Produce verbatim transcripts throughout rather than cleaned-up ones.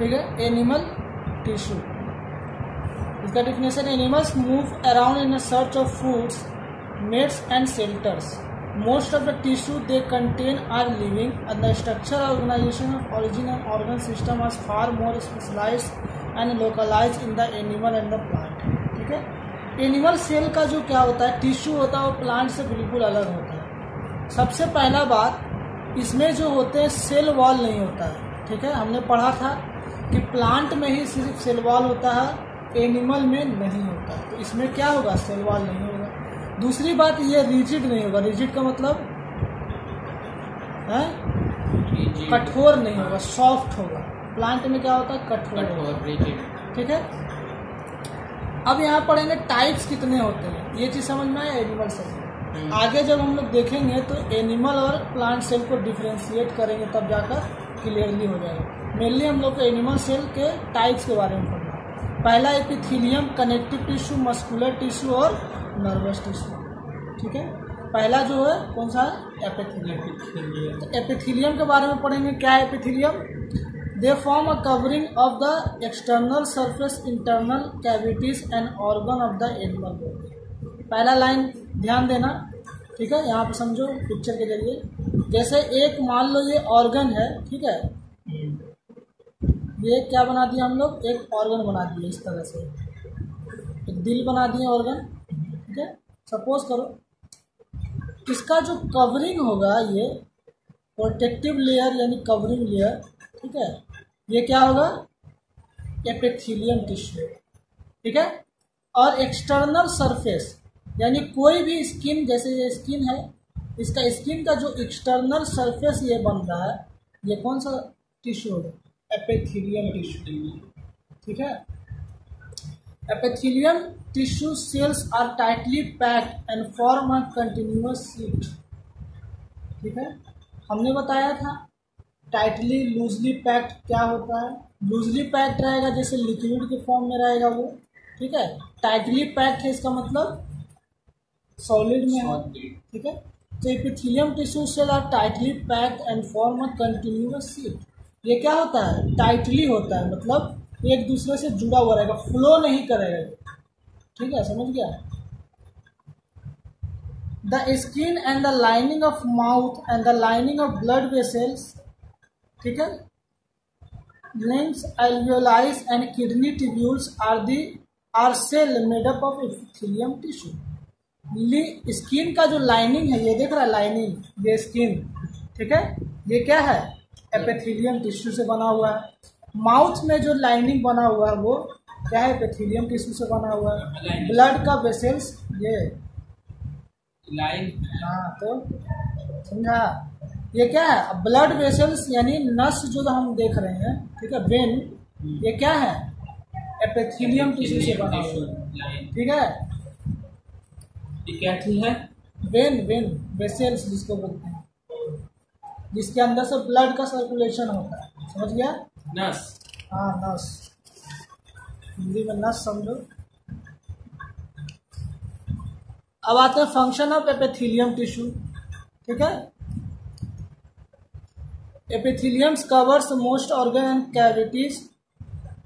ठीक है, animal tissue. इसका definition, animals move around in search of foods, nets and shelters. Most of the tissue they contain are living and the structure organisation of origin and organ system are far more specialised and localised in the animal and the plant. ठीक है, animal cell का जो क्या होता है, tissue होता है, वो प्लांट से बिल्कुल अलग होता है। सबसे पहला बात, इसमें जो होते हैं सेल वॉल नहीं होता है। ठीक है, हमने पढ़ा था कि प्लांट में ही सिर्फ सेल वॉल होता है, एनिमल में नहीं होता है। तो इसमें क्या होगा, सेल वॉल नहीं होगा। दूसरी बात, ये रिजिड नहीं होगा। रिजिड का मतलब है कठोर नहीं होगा, सॉफ्ट होगा। प्लांट में क्या होता है, कठोर होगा। ठीक है, अब यहाँ पढ़ेंगे टाइप्स कितने होते हैं, ये चीज समझ में आए। एनिमल सेल आगे जब हम लोग देखेंगे तो एनिमल और प्लांट सेल को डिफ्रेंशिएट करेंगे, तब जाकर क्लियरली हो जाएगा। मेनली हम लोग को एनिमल सेल के टाइप्स के बारे में पढ़ना है। पहला epithelium, connective tissue, muscular tissue और नर्वस टिश्यू। ठीक है, पहला जो है कौन सा है, एपिथीलियम। तो एपिथीलियम के बारे में पढ़ेंगे, क्या है epithelium. They form a covering of the external surface, internal cavities and organ of the animal body. पहला लाइन ध्यान देना, ठीक है, यहाँ पे समझो पिक्चर के जरिए। जैसे एक मान लो ये ऑर्गन है, ठीक है, ये क्या बना दिया हम लोग, एक ऑर्गन बना दिए इस तरह से, एक दिल बना दिए ऑर्गन। ठीक है, सपोज करो इसका जो कवरिंग होगा, ये प्रोटेक्टिव लेयर यानी कवरिंग लेयर, ठीक है, ये क्या होगा, एपिथेलियम टिश्यू। ठीक है, और एक्सटर्नल सरफेस यानी कोई भी स्किन, जैसे ये स्किन है, इसका स्किन का जो एक्सटर्नल सरफेस ये बन रहा है, ये कौन सा टिश्यू होगा, एपिथेलियम टिश्यू। ठीक है, epithelium tissue cells are tightly packed and form a continuous sheet. ठीक है, हमने बताया था टाइटली, लूजली पैक्ड क्या होता है, लूजली पैक्ड रहेगा जैसे लिक्विड के फॉर्म में रहेगा वो। ठीक है, टाइटली पैक्ड है इसका मतलब सॉलिड में है। ठीक है, तो epithelium tissue cell are tightly packed and form a continuous sheet. ये क्या होता है, टाइटली होता है, मतलब एक दूसरे से जुड़ा हुआ रहेगा, फ्लो नहीं करेगा। ठीक है, समझ गया। The skin and the lining of mouth and the lining of blood vessels, ठीक है, limbs, alveoli and kidney tubules are the are cell made up of epithelium tissue. Skin का जो लाइनिंग है, ये देख रहा है लाइनिंग, ये स्किन, ठीक है, ये क्या है, एपिथेलियम टिश्यू से बना हुआ है। माउथ में जो लाइनिंग बना हुआ है वो क्या है, एपिथेलियम टिश्यू से बना हुआ है। ब्लड का वेसल्स ये लाइन, हाँ, तो समझा, ये क्या है, ब्लड वेसल्स यानी नस जो हम देख रहे हैं, ठीक है, वेन, ये क्या है, एपिथेलियम टिश्यू से बना हुआ है। ठीक है, ये क्या चीज है, वेन, वेन वेसल्स जिसको बोलते हैं, जिसके अंदर से ब्लड का सर्कुलेशन होता है। समझ गया, नस, हाँ नस, हिंदी में नस समझो। अब आते हैं फंक्शन ऑफ एपिथेलियम टिश्यू। ठीक है, epithelium covers most organ and cavities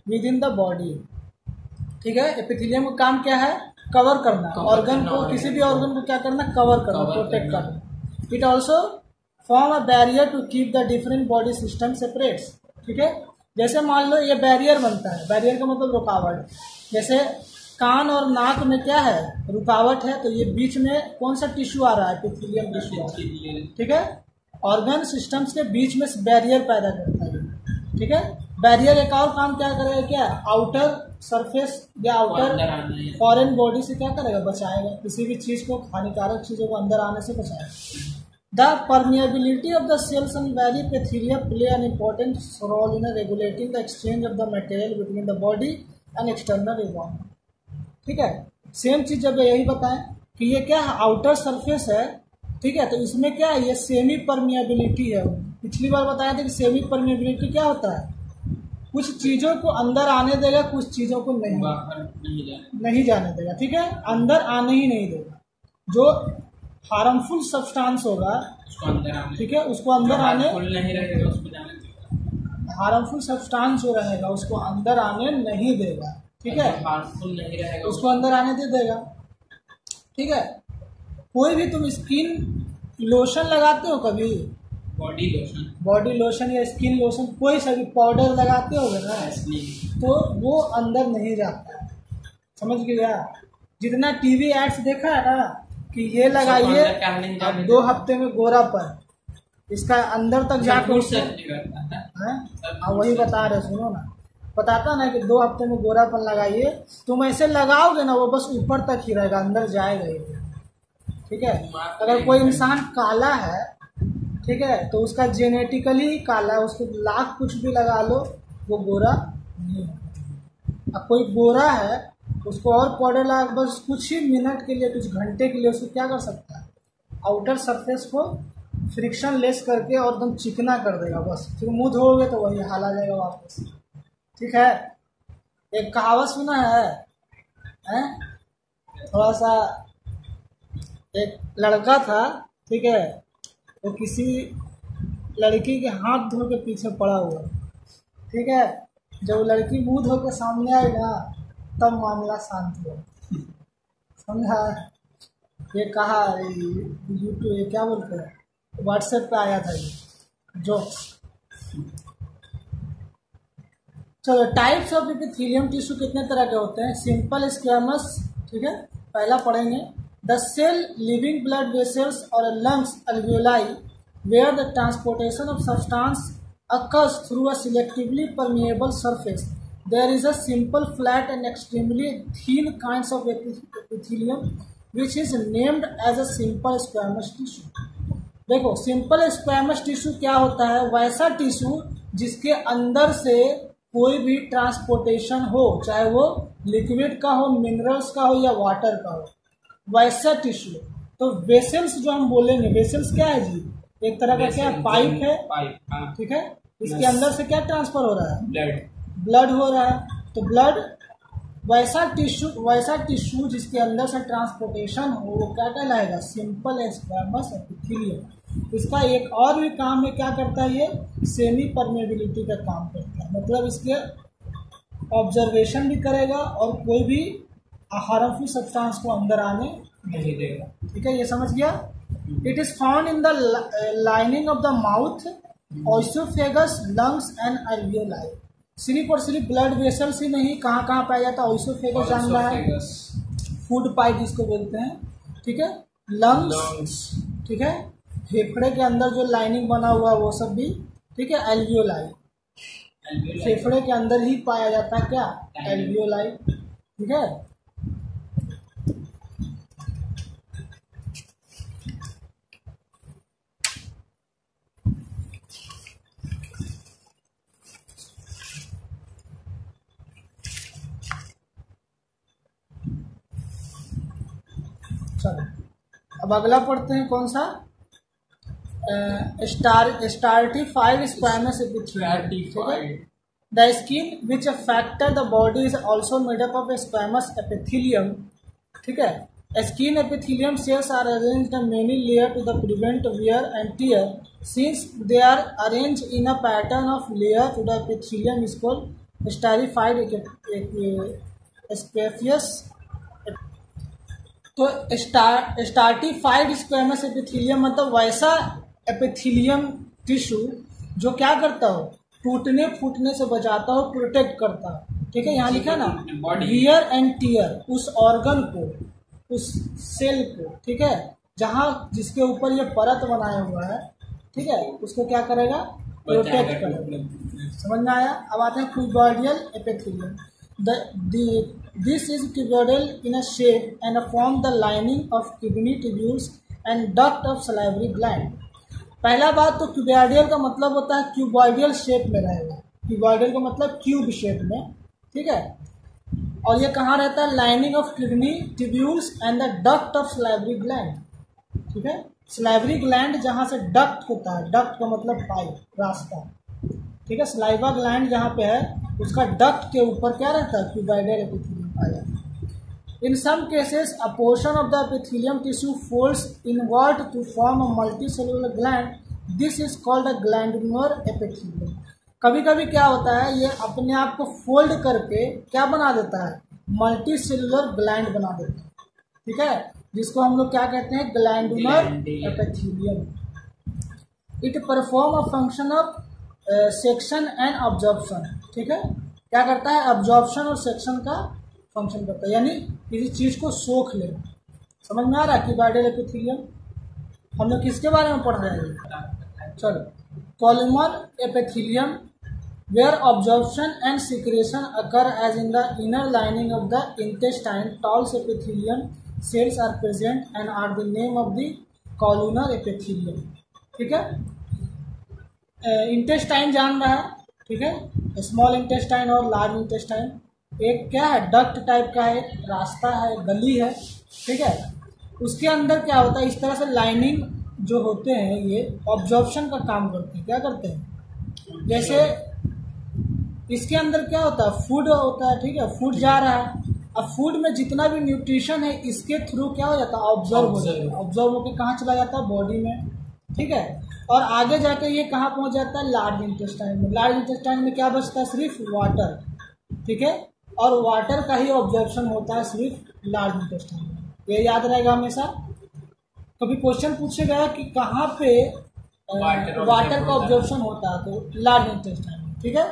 within the body. ठीक है, एपिथेलियम का काम क्या है, कवर करना, ऑर्गन को, किसी भी ऑर्गन को क्या करना, कवर करना, प्रोटेक्ट करना। It also form a barrier to keep the different body system separate. ठीक है, जैसे मान लो ये बैरियर बनता है, बैरियर का मतलब रुकावट, जैसे कान और नाक में क्या है, रुकावट है, तो ये बीच में कौन सा टिश्यू आ रहा है, एपिथेलियम टिश्यू। ठीक है, ऑर्गन सिस्टम्स के बीच में बैरियर पैदा करता है। ठीक है, बैरियर एक और काम क्या करेगा, क्या आउटर सरफेस या आउटर फॉरेन बॉडी से क्या करेगा, बचाएगा, किसी भी चीज को, हानिकारक चीजों को अंदर आने से बचाएगा। The permeability of the cells and barrier epithelium play an important role in regulating the exchange of the material between the body and external environment. ठीक है, सेम चीज जब यही बताएं कि ये क्या है, आउटर सरफेस है। ठीक है, तो इसमें क्या है, ये सेमी परमिएबिलिटी है। पिछली बार बताया था कि सेमी परमिएबिलिटी क्या होता है, कुछ चीज़ों को अंदर आने देगा, कुछ चीज़ों को नहीं नहीं जाने, नहीं जाने देगा। ठीक है, अंदर आने ही नहीं देगा, जो हार्मफुल सब्सटेंस होगा, ठीक है, उसको अंदर आने नहीं रहेगा, हार्मफुल सब्सटेंस जो रहेगा उसको अंदर आने नहीं देगा, ठीक है, हार्मफुल नहीं रहेगा, उसको अंदर आने दे देगा, ठीक है। कोई भी तुम स्किन लोशन लगाते हो कभी, बॉडी लोशन, बॉडी लोशन या स्किन लोशन, कोई सा भी पाउडर लगाते हो ना, तो वो अंदर नहीं जाता है, समझ गया। जितना टीवी एड्स देखा है ना कि ये लगाइए अब दो हफ्ते में गोरा पर, इसका अंदर तक जाकर वही बता रहे, सुनो ना, बताता ना कि दो हफ्ते में गोरापन लगाइए, तुम ऐसे लगाओगे ना वो बस ऊपर तक ही रहेगा, अंदर जाएगा ही, ठीक है। अगर कोई इंसान काला है, ठीक है, तो उसका जेनेटिकली ही काला है, उसको लाख कुछ भी लगा लो वो गोरा नहीं होगा। अब कोई गोरा है उसको और पाउडर लगा, बस कुछ ही मिनट के लिए, कुछ घंटे के लिए उसको क्या कर सकता है, आउटर सरफेस को फ्रिक्शन लेस करके और एकदम चिकना कर देगा, बस फिर मुँह धोगे तो वही हाल आ जाएगा वापस, ठीक है। एक कहावत सुना है, हैं? थोड़ा सा, एक लड़का था, ठीक है, वो तो किसी लड़की के हाथ धो के पीछे पड़ा हुआ, ठीक है, जब लड़की मुँह धो के सामने आएगा तब मामला शांत हुआ, समझा। ये कहा यूट्यूब क्या बोलते हैं, व्हाट्सएप पे आया था ये जोक्स। चलो, टाइप्स ऑफ एपिथेलियम टिश्यू कितने तरह के होते हैं, सिंपल, स्क्वेमस, ठीक है, पहला पढ़ेंगे। The cell living blood vessels और lungs alveoli where the transportation of substance occurs through a selectively permeable surface, there is a simple flat and extremely thin kinds of epithelium which is named as a simple squamous tissue. देखो, simple squamous tissue क्या होता है, वैसा tissue जिसके अंदर से कोई भी ट्रांसपोर्टेशन हो, चाहे वो लिक्विड का हो, मिनरल्स का हो या वाटर का हो, वैसा टिश्यू। तो वेसल्स जो हम बोलेंगे, वेसल्स क्या है जी, एक तरह का क्या है, पाइप है, पाइप, ठीक है, इसके अंदर से क्या ट्रांसफर हो रहा है, ब्लड, ब्लड हो रहा है। तो ब्लड वैसा टिश्यू, वैसा टिश्यू जिसके अंदर से ट्रांसपोर्टेशन हो, वो क्या कहलाएगा, सिंपल स्क्वेमस एपिथेलियम। इसका एक और भी काम है, क्या करता है ये, सेमी परमेबिलिटी का काम करता है, मतलब इसके ऑब्जर्वेशन भी करेगा और कोई भी हार्मफुल सब्सटेंस को अंदर आने नहीं देगा, ठीक है, ये समझ गया। It is found in the lining of the mouth, oesophagus, lungs and alveoli. सिर्फ और सिर्फ ब्लड वेसल्स ही नहीं, कहाँ कहाँ पाया जाता है, ऑइसोफेगस जान रहा है, फूड पाइप जिसको बोलते हैं, ठीक है, लंग्स, ठीक है, फेफड़े के अंदर जो लाइनिंग बना हुआ है वो सब भी, ठीक है, एल्वियोलाई, फेफड़े के अंदर ही पाया जाता है क्या, एल्वियोलाई, ठीक है। अब अगला पढ़ते हैं, कौन सा, star stratified squamous epithelium. The skin which affected the body is also made up of squamous epithelium, ठीक है। Skin epithelium cells are arranged in many layer to the prevent wear and tear, since they are arrange in a pattern of layer to the epithelium is called stratified squamous. तो star stratified squamous epithelium मतलब वैसा epithelium tissue जो क्या करता हो, टूटने फूटने से बचाता हो, प्रोटेक्ट करता हो, ठीक है। यहाँ लिखा ना, वियर एंड टियर, उस ऑर्गन को, उस सेल को, ठीक है, जहाँ जिसके ऊपर ये परत बनाया हुआ है, ठीक है, उसको क्या करेगा, प्रोटेक्ट करेगा, समझ में आया। अब आते हैं cuboidal epithelium. The This is cuboidal in a shape and form the lining of kidney tubules and duct of salivary gland। पहला बात तो cuboidal का मतलब होता है cuboidal shape में रहेगा, cuboidal का मतलब cube shape में, ठीक है, और ये कहाँ रहता है, lining of kidney tubules and the duct of salivary gland, ठीक है। salivary gland जहाँ से duct होता है, duct का मतलब पाइप, रास्ता, ठीक है, सलाइवा ग्लैंड जहाँ पे है उसका डक्ट के ऊपर क्या रहता है, cuboidal epithelium. In some cases a portion of the epithelium tissue folds inward to form a multicellular gland, this is called a glandular epithelium. कभी कभी क्या होता है ये अपने आप को फोल्ड करके क्या बना देता है, मल्टी सेलुलर ग्लैंड बना देता है, ठीक है, जिसको हम लोग क्या कहते हैं glandular epithelium. It perform a function of section and absorption, ठीक है, क्या करता है ऑब्जॉर्प्शन और सेक्शन का फंक्शन करता है, यानी किसी चीज़ को सोख लेना। समझ में आ रहा है क्यूबॉइडल एपिथेलियम हम लोग किसके बारे में पढ़ रहे हैं। चलो, columnar epithelium where absorption and secretion occur as in the inner lining of the intestine, tall epithelium cells are present and are the name of the columnar epithelium. ठीक है, इंटेस्टाइन जान रहा है, ठीक है, स्मॉल इंटेस्टाइन और large intestine, एक क्या है डक्ट टाइप का है, रास्ता है, गली है, ठीक है, उसके अंदर क्या होता है इस तरह से लाइनिंग जो होते हैं ये ऑब्जॉर्प्शन का काम करते हैं, क्या करते हैं, जैसे इसके अंदर क्या होता है फूड होता है, ठीक है, फूड जा रहा है, अब फूड में जितना भी न्यूट्रिशन है इसके थ्रू क्या हो जाता है ऑब्जॉर्व हो जाता है, ऑब्जॉर्व होकर कहाँ चला जाता है बॉडी में, ठीक है, और आगे जाकर ये कहाँ पहुँच जाता है लार्ज इंटेस्टाइन में। लार्ज इंटेस्टाइन में क्या बचता है सिर्फ वाटर, ठीक है, और वाटर का ही ऑब्जॉर्प्शन होता है सिर्फ लार्ज इंटेस्टाइन में। ये याद रहेगा हमेशा, कभी क्वेश्चन पूछेगा कि कहाँ पे वाटर, वाटर का ऑब्जॉर्प्शन होता है तो लार्ज इंटेस्टाइन में, ठीक है,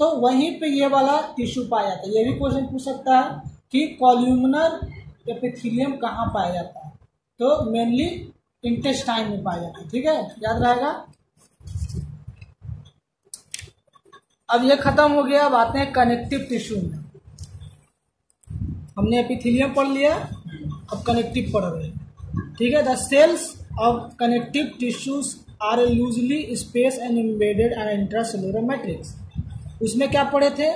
तो वहीं पे ये वाला टिश्यू पाया जाता है। ये भी क्वेश्चन पूछ सकता है कि कॉल्यूमनर एपिथेलियम कहाँ पाया जाता है, तो मेनली इंटेस्टाइन में पाया जाता है, ठीक है, याद रहेगा। अब ये खत्म हो गया, अब आते हैं कनेक्टिव टिश्यू में। हमने एपिथेलियम पढ़ लिया, अब कनेक्टिव पढ़ रहे हैं, ठीक है। The cells of connective tissues are usually space and embedded and intracellular matrix, उसमें क्या पढ़े थे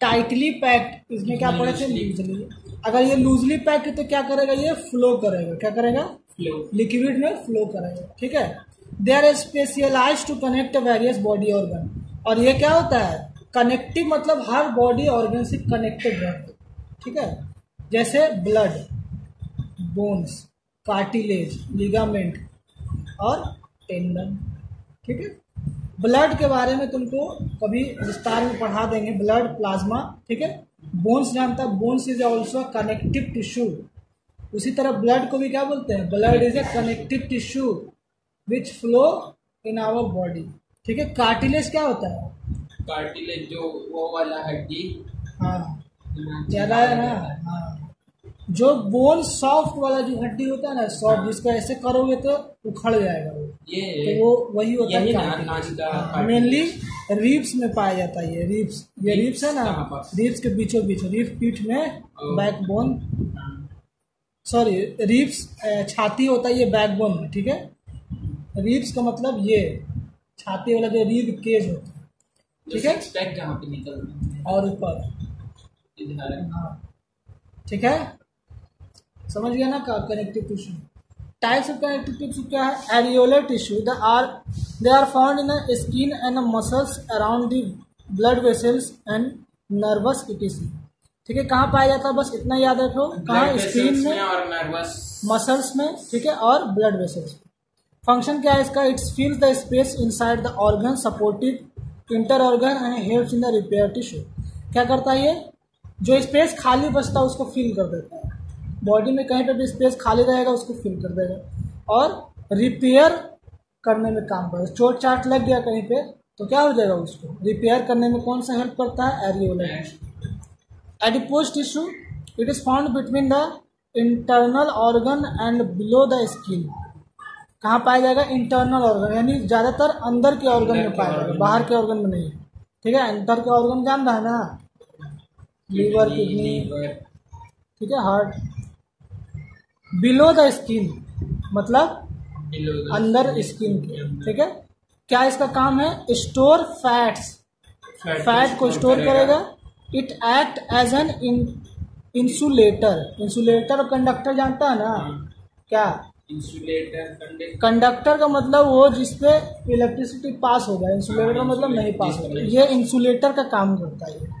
टाइटली पैक्ड, इसमें क्या पढ़े थे लूजली। अगर ये लूजली पैक्ड तो क्या करेगा ये फ्लो करेगा, क्या करेगा लिक्विड में फ्लो करेगा, ठीक है। They are specialised to connect various body organ, और ये क्या होता है कनेक्टिव मतलब हर बॉडी ऑर्गन से कनेक्टेड रहते, ठीक है, जैसे ब्लड, बोन्स, कार्टिलेज, लिगामेंट और टेंडन, ठीक है। ब्लड के बारे में तुमको कभी विस्तार में पढ़ा देंगे, ब्लड, प्लाज्मा, ठीक है। बोन्स जानता है, bones is also connective tissue, उसी तरह ब्लड को भी क्या बोलते हैं, blood is a connective tissue which flow in our body, ठीक है। कार्टिलेज क्या होता है, कार्टिलेज जो वो वाला हड्डी, हाँ ज्यादा है ना, हाँ जो बोन सॉफ्ट वाला जो हड्डी होता है ना सॉफ्ट, जिसको ऐसे करोगे तो उखड़ जाएगा वो, तो वो वही होता है। मेनली रिब्स में पाया जाता है ये, रिब्स, ये रिब्स है ना, रिब्स के बीचों बीच, रिब्स पीठ में, बैक बोन सॉरी रिब्स छाती होता है ये बैकबोन में, ठीक है। रिब्स का मतलब ये छाती वाला जो रिब केज होता है, ठीक है, स्पैक जहाँ पे निकल और ऊपर, हाँ ठीक है, समझ गया ना connective tissue. Types of connective tissue क्या है, areolar tissue the are they are found in the skin and the muscles around the blood vessels and nervous tissue, ठीक है। कहाँ पाया जाता है बस इतना याद रखो, कहाँ स्किन में, में और नर्वस मसल्स में, ठीक है, और ब्लड वेसल्स। फंक्शन क्या है इसका, it's fills the space inside the organ, supportive inter organ and helps in the repair tissue, क्या करता है ये जो स्पेस खाली बचता है उसको फिल कर देता है, बॉडी में कहीं पर भी स्पेस खाली रहेगा उसको फिल कर देगा और रिपेयर करने में काम करेगा। चोट चाट लग गया कहीं पर तो क्या हो जाएगा उसको रिपेयर करने में कौन सा हेल्प करता है, areolar tissue. Adipose tissue it is found between the internal organ and below the skin, कहाँ पाया जाएगा इंटरनल ऑर्गन, यानी ज़्यादातर अंदर के ऑर्गन में पाया जाएगा, बाहर के ऑर्गन में नहीं, ठीक है। अंदर के ऑर्गन जान रहा है ना, लीवर, किडनी, ठीक है, हार्ट। बिलो द स्किन मतलब अंदर स्किन के, ठीक है। क्या इसका काम है, स्टोर फैट्स, फैट को स्टोर करेगा। It act as an insulator, insulator और कंडक्टर जानता है ना, क्या इंसुलेटर कंडक्टर का मतलब वो जिसपे इलेक्ट्रिसिटी पास होगा, इंसुलेटर का मतलब नहीं पास होगा, ये इंसुलेटर का काम करता है।